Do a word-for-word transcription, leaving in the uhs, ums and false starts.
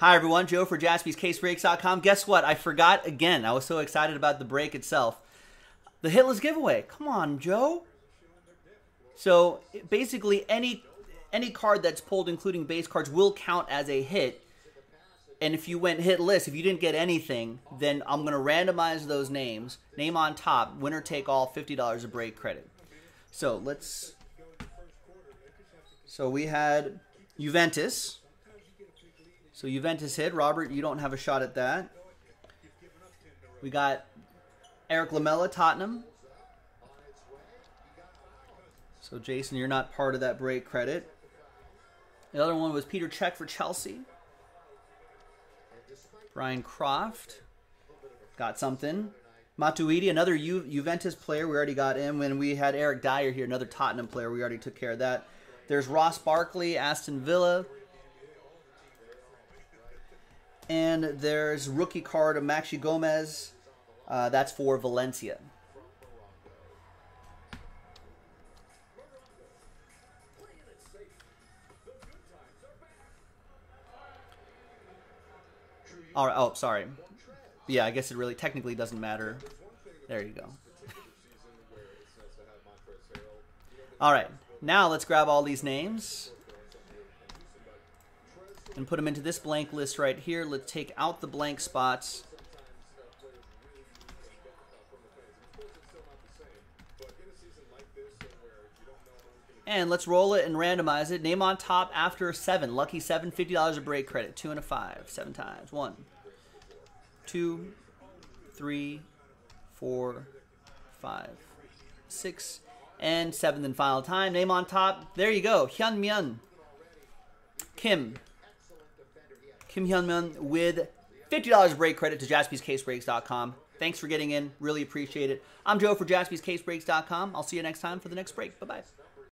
Hi everyone, Joe for Jaspys Case Breaks dot com. Guess what? I forgot again. I was so excited about the break itself. The hitless giveaway. Come on, Joe. So basically any any card that's pulled, including base cards, will count as a hit. And if you went hitless, if you didn't get anything, then I'm going to randomize those names. Name on top, winner take all, fifty dollars a break credit. So let's... So we had Juventus. So Juventus hit. Robert, you don't have a shot at that. We got Eric Lamella, Tottenham. So Jason, you're not part of that break credit. The other one was Peter Cech for Chelsea. Brian Croft got something. Matuidi, another Ju Juventus player. We already got him. When we had Eric Dyer here, another Tottenham player. We already took care of that. There's Ross Barkley, Aston Villa. And there's rookie card of Maxi Gomez. Uh, that's for Valencia. All right, oh, sorry. Yeah, I guess it really technically doesn't matter. There you go. All right, now let's grab all these names and put them into this blank list right here. Let's take out the blank spots. And let's roll it and randomize it. Name on top after seven. Lucky seven, fifty dollars a break credit. Two and a five, seven times. One, two, three, four, five, six, and seventh and final time. Name on top. There you go. Hyunmyeon Kim. Kim Hyunmyeon with fifty dollars break credit to Jaspys Case Breaks dot com. Thanks for getting in. Really appreciate it. I'm Joe for Jaspys Case Breaks dot com. I'll see you next time for the next break. Bye-bye.